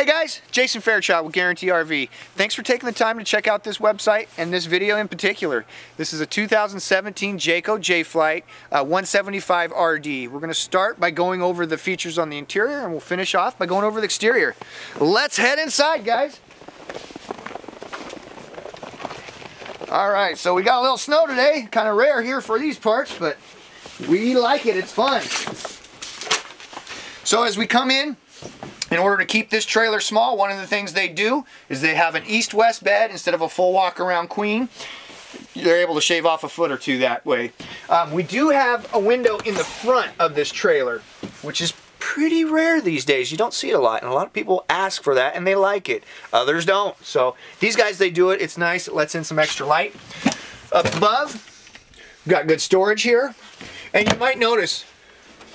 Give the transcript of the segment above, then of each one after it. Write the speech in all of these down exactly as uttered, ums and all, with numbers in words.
Hey guys, Jason Fairchild with Guaranty R V. Thanks for taking the time to check out this website and this video in particular. This is a two thousand seventeen Jayco Jay Flight uh, one seventy-five R D. We're going to start by going over the features on the interior, and we'll finish off by going over the exterior. Let's head inside, guys. Alright, so we got a little snow today. Kind of rare here for these parts, but we like it. It's fun. So as we come in, in order to keep this trailer small, one of the things they do is they have an east-west bed instead of a full walk-around queen. They're able to shave off a foot or two that way. Um, we do have a window in the front of this trailer, which is pretty rare these days. You don't see it a lot, and a lot of people ask for that, and they like it. Others don't. So these guys, they do it. It's nice. It lets in some extra light. Up above, we've got good storage here, and you might notice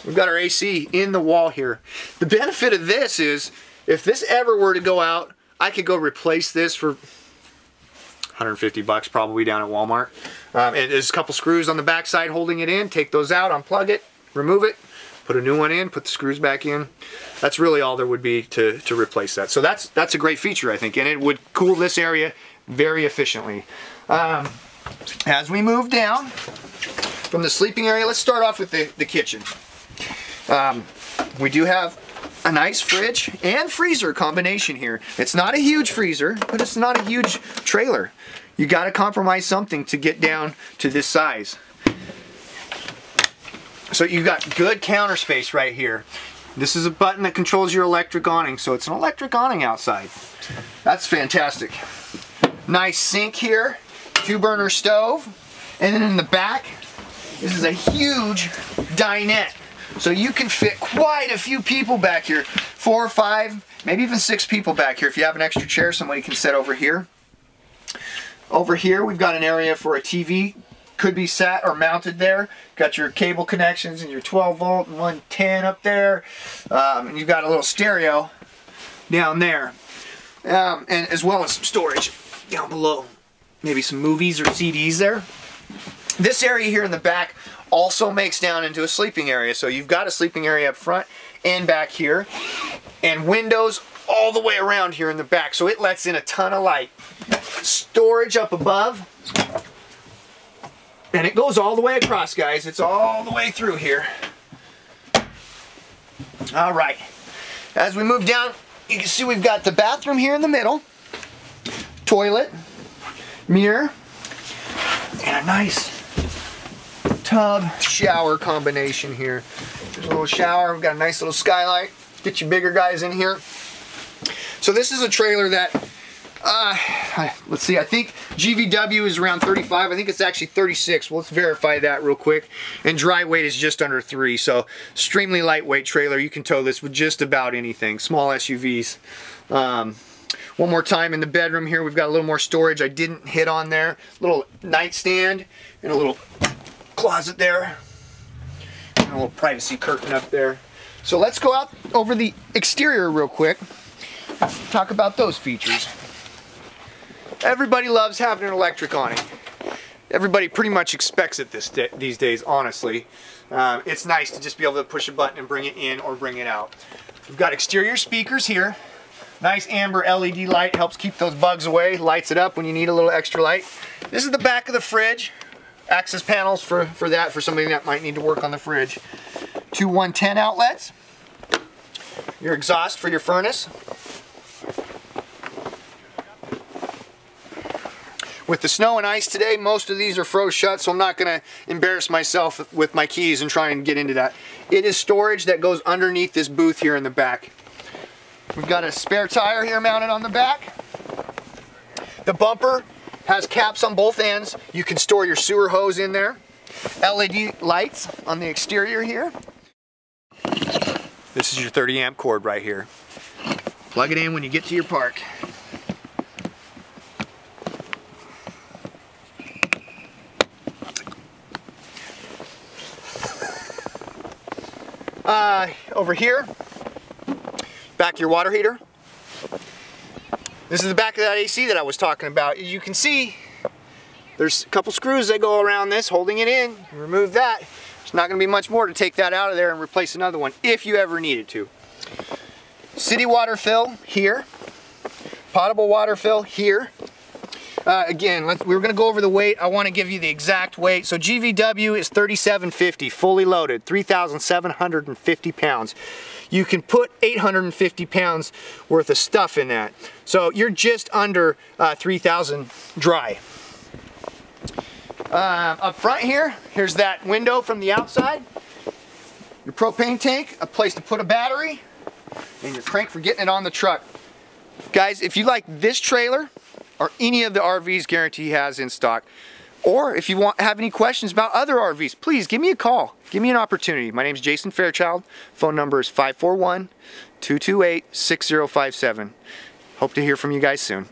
we've got our A C in the wall here. The benefit of this is, if this ever were to go out, I could go replace this for one hundred fifty bucks probably down at Walmart. Um, and there's a couple screws on the backside holding it in. Take those out, unplug it, remove it, put a new one in, put the screws back in. That's really all there would be to, to replace that. So that's, that's a great feature, I think, and it would cool this area very efficiently. Um, as we move down from the sleeping area, let's start off with the, the kitchen. Um, we do have a nice fridge and freezer combination here. It's not a huge freezer, but it's not a huge trailer. You got to compromise something to get down to this size. So you got good counter space right here. This is a button that controls your electric awning, so it's an electric awning outside. That's fantastic. Nice sink here, two burner stove, and then in the back, this is a huge dinette. So you can fit quite a few people back here. Four or five, maybe even six people back here. If you have an extra chair, somebody can sit over here. Over here, we've got an area for a T V. Could be sat or mounted there. Got your cable connections and your twelve volt and one ten up there. Um, and you've got a little stereo down there. Um, and as well as some storage down below. Maybe some movies or C Ds there. This area here in the back also makes down into a sleeping area. So you've got a sleeping area up front and back here, and windows all the way around here in the back, so it lets in a ton of light. Storage up above, and it goes all the way across, guys. It's all the way through here. All right, as we move down, you can see we've got the bathroom here in the middle, toilet, mirror, and a nice tub shower combination here. There's a little shower. We've got a nice little skylight. Get you bigger guys in here. So this is a trailer that uh, let's see, I think G V W is around thirty-five. I think it's actually thirty-six. Well, let's verify that real quick. And dry weight is just under three. So extremely lightweight trailer. You can tow this with just about anything. Small S U Vs. Um, One more time, in the bedroom here, we've got a little more storage. I didn't hit on there. Little nightstand and a little closet there. And a little privacy curtain up there. So let's go out over the exterior real quick. Talk about those features. Everybody loves having an electric awning. Everybody pretty much expects it this day, these days, honestly. Um, it's nice to just be able to push a button and bring it in or bring it out. We've got exterior speakers here. Nice amber L E D light, helps keep those bugs away, lights it up when you need a little extra light. This is the back of the fridge. Access panels for, for that, for somebody that might need to work on the fridge. Two one ten outlets. Your exhaust for your furnace. With the snow and ice today, most of these are froze shut, so I'm not going to embarrass myself with my keys and try and get into that. It is storage that goes underneath this booth here in the back. We've got a spare tire here mounted on the back. The bumper has caps on both ends. You can store your sewer hose in there. L E D lights on the exterior here. This is your thirty amp cord right here. Plug it in when you get to your park. Uh, over here, back your water heater. This is the back of that A C that I was talking about. You can see there's a couple screws that go around this holding it in. You remove that. There's not going to be much more to take that out of there and replace another one if you ever needed to. city water fill here, potable water fill here. Uh, again, let's, we're going to go over the weight. I want to give you the exact weight. So G V W is thirty-seven fifty, fully loaded, three thousand seven hundred fifty pounds. You can put eight hundred fifty pounds worth of stuff in that. So you're just under uh, three thousand dry. Uh, up front here, here's that window from the outside. Your propane tank, a place to put a battery, and your crank for getting it on the truck. Guys, if you like this trailer, or any of the R Vs Guaranty has in stock, or if you want have any questions about other R Vs, please give me a call. Give me an opportunity. My name is Jason Fairchild. Phone number is five four one, two two eight, six zero five seven. Hope to hear from you guys soon.